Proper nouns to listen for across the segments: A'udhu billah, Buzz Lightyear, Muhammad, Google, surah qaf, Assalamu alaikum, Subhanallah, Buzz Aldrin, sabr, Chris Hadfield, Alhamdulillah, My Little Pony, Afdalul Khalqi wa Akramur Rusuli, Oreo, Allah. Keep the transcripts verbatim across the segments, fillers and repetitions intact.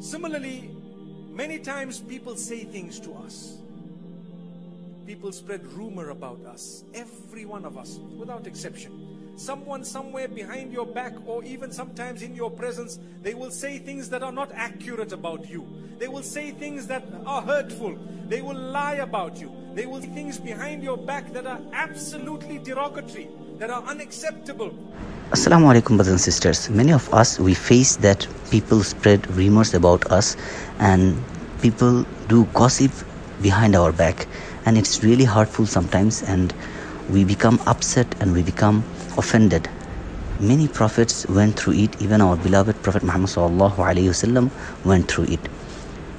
Similarly, many times people say things to us. People spread rumor about us, every one of us, without exception. Someone somewhere behind your back or even sometimes in your presence, they will say things that are not accurate about you. They will say things that are hurtful. They will lie about you. They will say things behind your back that are absolutely derogatory, that are unacceptable. Assalamu alaikum, brothers and sisters. Many of us, we face that people spread rumors about us and people do gossip behind our back, and it's really hurtful sometimes, and we become upset and we become offended. Many prophets went through it. Even our beloved Prophet Muhammad sallallahu alaihi wasallam went through it.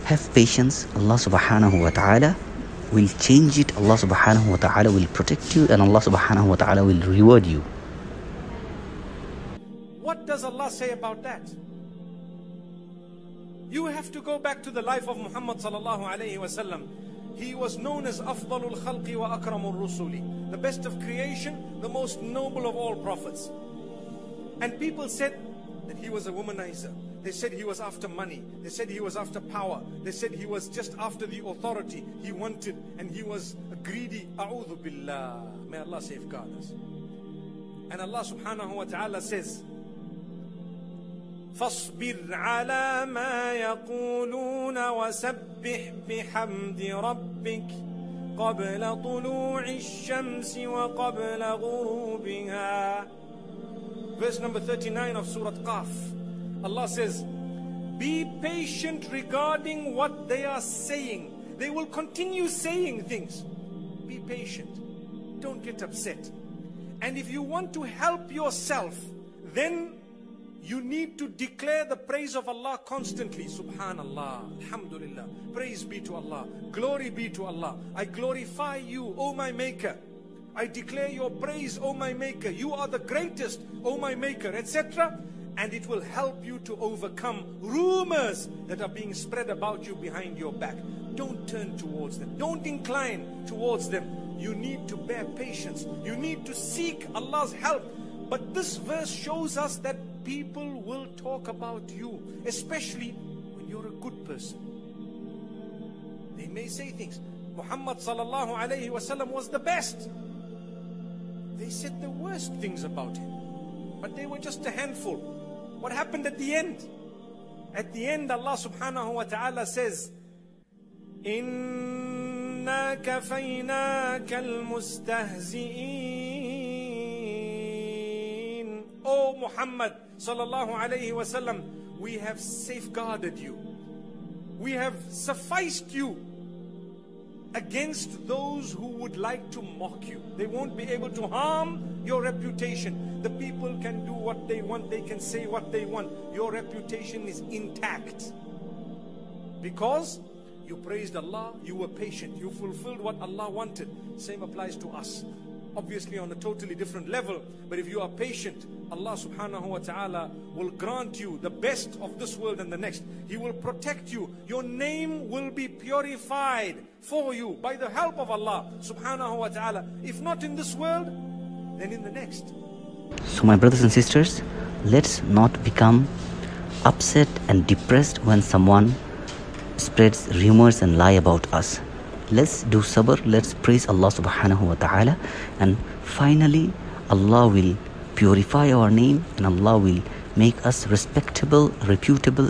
Have patience. Allah subhanahu wa ta'ala will change it. Allah subhanahu wa ta'ala will protect you, and Allah subhanahu wa ta'ala will reward you. What does Allah say about that? You have to go back to the life of Muhammad sallallahu alaihi wasallam. He was known as Afdalul Khalqi wa Akramur Rusuli, the best of creation, the most noble of all prophets. And people said that he was a womanizer. They said he was after money. They said he was after power. They said he was just after the authority he wanted, and he was a greedy. A'udhu billah. May Allah safeguard us. And Allah subhanahu wa ta'ala says, فَاصْبِرْ عَلَى مَا يَقُولُونَ وَسَبِّحْ بِحَمْدِ رَبِّكَ قَبْلَ طُلُوعِ الشَّمْسِ وَقَبْلَ غُرُوبِهَا. Verse number thirty-nine of Surah Qaf. Allah says, be patient regarding what they are saying. They will continue saying things. Be patient. Don't get upset. And if you want to help yourself, then you need to declare the praise of Allah constantly. Subhanallah, Alhamdulillah, praise be to Allah, glory be to Allah. I glorify you, O my Maker. I declare your praise, O my Maker. You are the greatest, O my Maker, et cetera. And it will help you to overcome rumors that are being spread about you behind your back. Don't turn towards them. Don't incline towards them. You need to bear patience. You need to seek Allah's help. But this verse shows us that people will talk about you, especially when you're a good person. They may say things. Muhammad sallallahu alaihi wasallam was the best. They said the worst things about him, but they were just a handful. What happened at the end? At the end, Allah subhanahu wa ta'ala says, Inna kafaynaka al-mustahzi'in. O Muhammad sallallahu alaihi wasallam, we have safeguarded you. We have sufficed you against those who would like to mock you. They won't be able to harm your reputation. The people can do what they want. They can say what they want. Your reputation is intact because you praised Allah, you were patient, you fulfilled what Allah wanted. Same applies to us. Obviously on a totally different level, but if you are patient, Allah subhanahu wa ta'ala will grant you the best of this world and the next. He will protect you. Your name will be purified for you by the help of Allah subhanahu wa ta'ala. If not in this world, then in the next. So my brothers and sisters, let's not become upset and depressed when someone spreads rumors and lie about us. Let's do sabr, let's praise Allah subhanahu wa ta'ala, and finally Allah will purify our name and Allah will make us respectable, reputable.